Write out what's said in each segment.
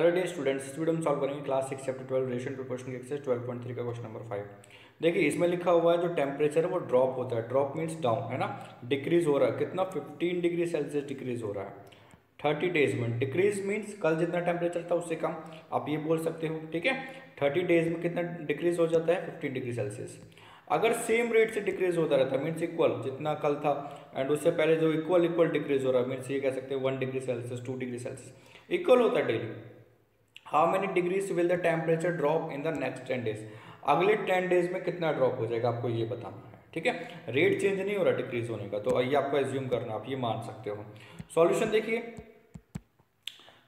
Hello dear students, इस video में solve करेंगे class 6 chapter 12 ratio and proportion के एक्सरसाइज 12.3 का क्वेश्चन नंबर 5। देखिए इसमें लिखा हुआ है जो टेम्परेचर है वो ड्रॉप होता है, ड्रॉप मीन्स डाउन, है ना, डिक्रीज हो रहा है। कितना? 15 डिग्री सेल्सियस डिक्रीज हो रहा है 30 डेज में। डिक्रीज मीन्स कल जितना टेम्परेचर था उससे कम, आप ये बोल सकते हो, ठीक है। 30 डेज में कितना डिक्रीज हो जाता है? 15 डिग्री सेल्सियस। अगर सेम रेट से डिक्रीज होता रहता है मीन्स इक्वल, जितना कल था एंड उससे पहले जो इक्वल डिक्रीज हो रहा है मीन्स ये कह सकते हैं 1 degree Celsius 2 degree Celsius equal होता है daily. How many degrees will the temperature drop in the next 10 days? अगले 10 डेज में कितना ड्रॉप हो जाएगा आपको ये बताना है, ठीक है। रेट चेंज नहीं हो रहा डिक्रीज होने का, तो ये आपको एज्यूम करना, आप ये मान सकते हो। सॉल्यूशन देखिए,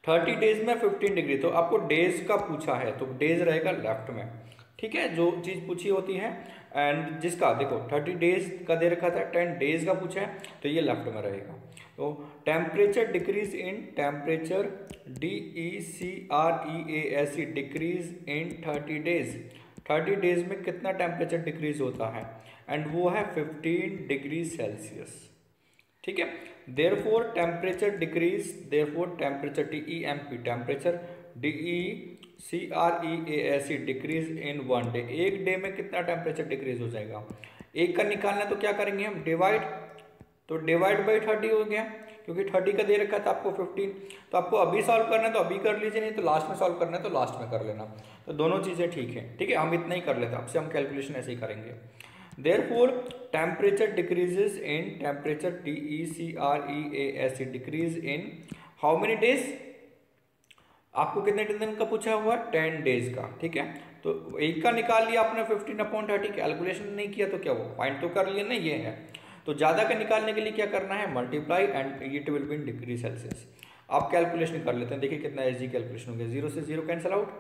30 डेज में 15 डिग्री, तो आपको डेज का पूछा है तो डेज रहेगा लेफ्ट में, ठीक है, जो चीज़ पूछी होती है। एंड जिसका देखो 30 डेज का दे रखा था, 10 डेज का पूछा है तो ये लेफ्ट में रहेगा। तो temperature decrease in, temperature DECREASE decrease in 30 days. 30 days में कितना टेम्परेचर डिक्रीज होता है एंड वो है 15 डिग्री सेल्सियस, ठीक है। Therefore temperature decrease, therefore temperature TEMP, temperature DECREASE decrease in 1 day. एक डे में कितना टेम्परेचर डिक्रीज हो जाएगा? एक का निकालना है तो क्या करेंगे हम? डिवाइड, तो डिवाइड बाई 30 हो गया, क्योंकि 30 का दे रखा था आपको 15, तो आपको अभी सॉल्व करना है तो अभी कर लीजिए, नहीं तो लास्ट में सॉल्व करना है तो लास्ट में कर लेना, तो दोनों चीज़ें ठीक हैं, ठीक है। हम इतना ही कर लेते हैं, आपसे हम कैलकुलेशन ऐसे ही करेंगे। Therefore temperature decreases in, temperature DECREASE decrease in how many days? आपको कितने दिन का पूछा हुआ? 10 डेज का, ठीक है। तो एक का निकाल लिया आपने 15/30, कैलकुलेशन नहीं किया तो क्या हुआ? फाइंड तो कर लिया ना, ये है। तो ज़्यादा का निकालने के लिए क्या करना है? Multiply and it will be in degree Celsius. आप कैलकुलेशन कर लेते हैं, देखिए कितना इजी कैलकुलेशन हो गया। 0 से 0 कैंसिल आउट,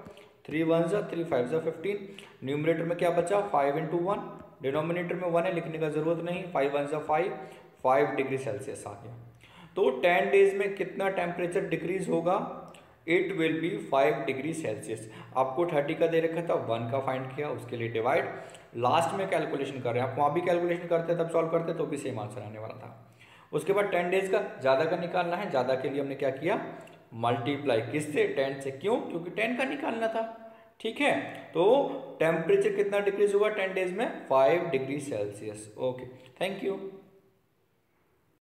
3 1 ज़ा 3 5 ज़ा 15, न्यूमरेटर में क्या बचा? 5 × 1, डिनोमिनेटर में 1 है, लिखने का जरूरत नहीं, 5 1 ज़ा 5 5 डिग्री सेल्सियस आ गया। तो 10 डेज में कितना टेम्परेचर डिक्रीज होगा? It will be 5 degree Celsius. आपको 30 का दे रखा था, 1 का फाइंड किया, उसके लिए डिवाइड, लास्ट में कैलकुलेशन कर रहे हैं। आप वहाँ भी कैलकुलेशन करते तब सॉल्व करते तो भी सेम आंसर आने वाला था। उसके बाद 10 डेज का ज़्यादा का निकालना है, ज़्यादा के लिए हमने क्या किया? मल्टीप्लाई किससे? 10 से, क्यों? क्योंकि 10 का निकालना था, ठीक है। तो टेम्परेचर कितना डिक्रीज हुआ 10 डेज में? 5 degree Celsius. Okay, thank you.